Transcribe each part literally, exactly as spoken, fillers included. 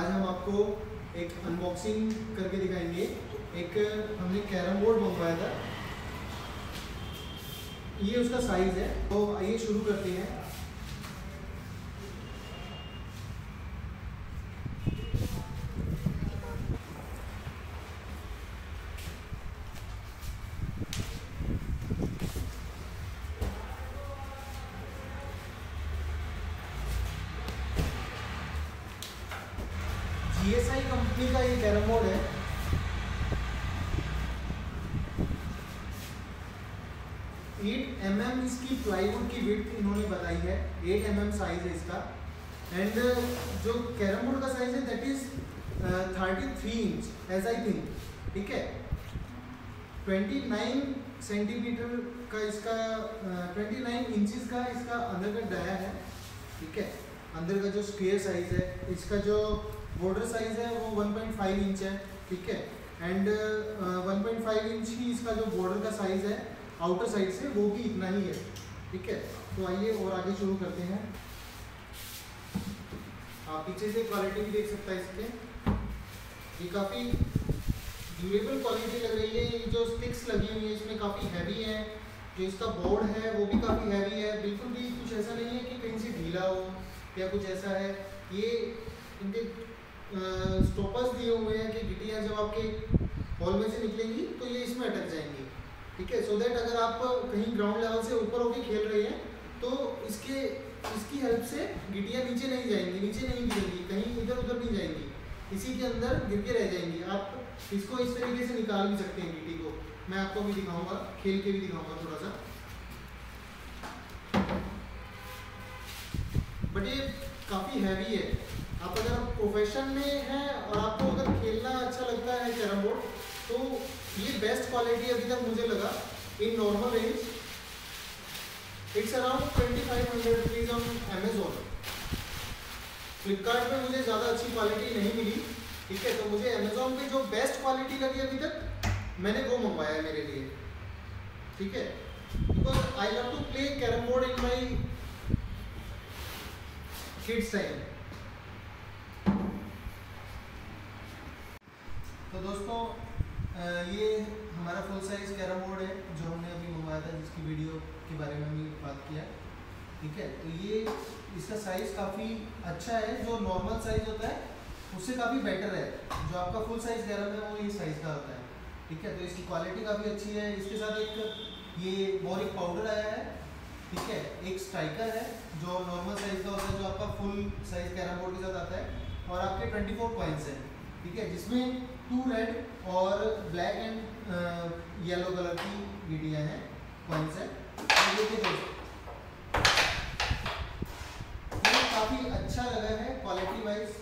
आज हम आपको एक अनबॉक्सिंग करके दिखाएंगे। एक हमने कैरम बोर्ड मंगवाया था, ये उसका साइज है। तो आइए शुरू करते हैं। जी एस आई कंपनी का ये कैरम बोर्ड है। आठ एम एम इसकी प्लाईवुड की विड्थ इन्होंने बताई है। आठ एम एम साइज है इसका। एंड जो कैरम बोर्ड का साइज है दैट इज तैंतीस इंच एज आई थिंक, ठीक है। उनतीस सेंटीमीटर का इसका उनतीस इंचेस का इसका अंदर का डाया है, ठीक है। अंदर का जो स्क्वेयर साइज है, इसका जो बॉर्डर साइज है वो वन पॉइंट फाइव इंच है, ठीक है। And one point five inch ही इसका जो बॉर्डर का साइज है आउटर साइड से, वो भी इतना ही है, ठीक है। तो आइए और आगे शुरू करते हैं। आप पीछे से क्वालिटी भी देख सकता है इसके। ये काफ़ी ड्यूरेबल क्वालिटी लग रही है। ये जो स्टिक्स लगी हुई है इसमें काफ़ी हैवी है। जो इसका बोर्ड है वो भी काफ़ी हैवी है, बिल्कुल भी कुछ ऐसा नहीं है कि कहीं से ढीला हो या कुछ ऐसा है। ये इनके स्टॉपर्स दिए हुए हैं कि गिट्टियाँ जब आपके हॉल में से निकलेंगी तो ये इसमें अटक जाएंगी, ठीक है। सो दैट अगर आप कहीं ग्राउंड लेवल से ऊपर होके खेल रहे हैं तो इसके इसकी हेल्प से गिट्टियाँ नीचे नहीं जाएंगी, नीचे नहीं गिरेंगी, कहीं इधर उधर नहीं जाएंगी, इसी के अंदर गिर के रह जाएंगी। आप इसको इस तरीके से निकाल भी सकते हैं गिट्टी को। मैं आपको भी दिखाऊँगा, खेल के भी दिखाऊँगा थोड़ा सा। बट ये काफ़ी हैवी है। आप अगर आप प्रोफेशन में हैं और आपको अगर खेलना अच्छा लगता है कैरम बोर्ड, तो ये बेस्ट क्वालिटी अभी तक मुझे लगा। In normal range it's around twenty five hundred rupees on Amazon. Flipkart में मुझे ज़्यादा अच्छी क्वालिटी नहीं मिली, ठीक है। तो मुझे अमेजोन पे जो बेस्ट क्वालिटी लगी अभी तक मैंने वो मंगवाया है मेरे लिए, ठीक है। Because I love to play carrom board in my kids time. तो दोस्तों ये हमारा फुल साइज़ कैरम बोर्ड है जो हमने अभी मंगवाया था, जिसकी वीडियो के बारे में भी बात किया, ठीक है। तो ये इसका साइज़ काफ़ी अच्छा है। जो नॉर्मल साइज़ होता है उससे काफ़ी बेटर है। जो आपका फुल साइज़ कैरम है वो ये साइज़ का होता है, ठीक है। तो इसकी क्वालिटी काफ़ी अच्छी है। इसके साथ एक ये बोरिक पाउडर आया है, ठीक है। एक स्ट्राइकर है जो नॉर्मल साइज़ का होता है, जो आपका फुल साइज़ कैरम बोर्ड के साथ आता है। और आपके चौबीस पॉइंट्स हैं, ठीक है, जिसमें टू रेड और ब्लैक एंड येलो कलर की गिट्टियाँ हैं, पॉइंट्स हैं। मुझे काफ़ी अच्छा लगा है क्वालिटी वाइज,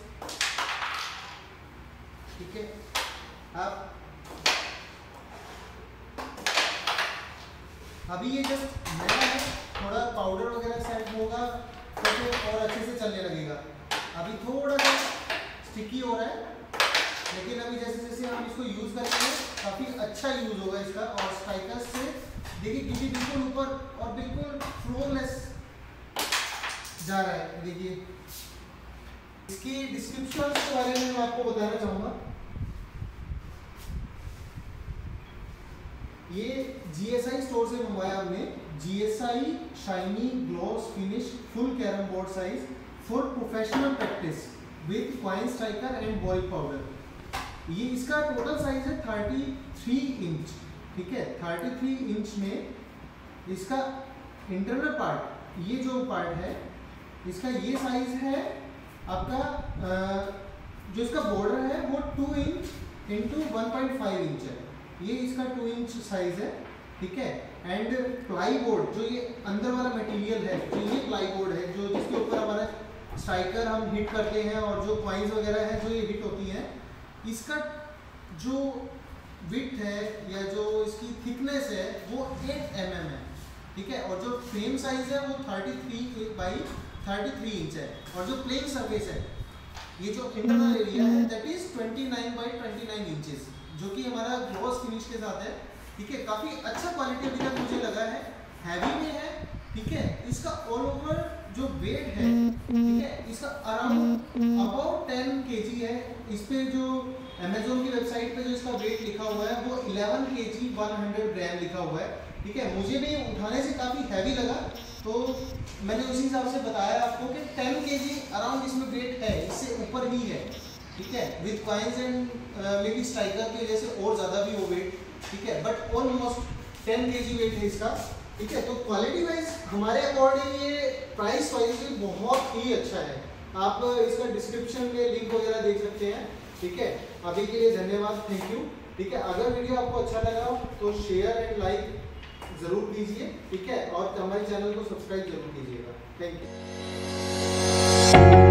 ठीक है। आप अभी ये जस्ट नया है, थोड़ा पाउडर वगैरह सेट होगा तो और अच्छे से चलने लगेगा। अभी थोड़ा सा स्टिकी हो रहा है, लेकिन अभी जैसे जैसे हम इसको यूज़ करेंगे काफ़ी अच्छा यूज़ होगा इसका। और स्ट्राइकर से देखिए गिट्टी बिल्कुल ऊपर और बिल्कुल फ्लोलेस जा रहा है। देखिए इसकी डिस्क्रिप्शन के बारे में मैं आपको बताना चाहूँगा। ये जी एस आई स्टोर से मंगवाया हमने। G S I shiny gloss finish full carrom board size for professional practice with coin striker and boric powder. ये इसका टोटल साइज है तैंतीस इंच, ठीक है। तैंतीस इंच में इसका इंटरनल पार्ट, ये जो पार्ट है इसका ये साइज है आपका। जो इसका बॉर्डर है वो two inch into one point five inch है, ये इसका टू इंच साइज है, ठीक है। एंड प्लाई बोर्ड जो ये अंदर वाला मटेरियल है, जो ये प्लाई बोर्ड है जो जिसके ऊपर हमारा स्ट्राइकर हम हिट करते हैं और जो क्वाइंस वगैरह है जो ये हिट होती हैं, इसका जो विड्थ है या जो इसकी थिकनेस है वो आठ एम एम है, ठीक है। और जो फ्रेम साइज है वो तैंतीस बाई तैंतीस इंच है। और जो प्लेन सर्फेस है, ये जो इंटरनल एरिया है दैट इज उनतीस बाई उनतीस इंचेस, जो कि हमारा ग्लॉस फिनिश के साथ है, ठीक है। काफ़ी अच्छा क्वालिटी अभी तक मुझे लगा है। हैवी में है ठीक है, इसका ऑल ओवर जो वेट है, ठीक है, इसका अराउंड अबाउट टेन केजी है। इस पे जो अमेजोन की वेबसाइट पे जो इसका वेट लिखा हुआ है वो eleven kg one hundred gram लिखा हुआ है। ठीक है, मुझे भी उठाने से काफ़ी हैवी लगा तो मैंने उसी हिसाब से बताया आपको कि टेन केजी अराउंड इसमें वेट है, इससे ऊपर ही है। ठीक है, with coins and maybe striker की वजह से और ज़्यादा भी हो वेट। ठीक है, but almost ten kg weight है इसका। ठीक है, तो क्वालिटी वाइज हमारे अकॉर्डिंग ये प्राइस वाइज भी बहुत ही अच्छा है। आप इसका डिस्क्रिप्शन में लिंक वगैरह देख सकते हैं। ठीक है, अभी के लिए धन्यवाद, थैंक यू। ठीक है, अगर वीडियो आपको अच्छा लगा हो तो शेयर एंड लाइक ज़रूर कीजिए। ठीक है, और हमारे चैनल को सब्सक्राइब जरूर कीजिएगा। Thank you.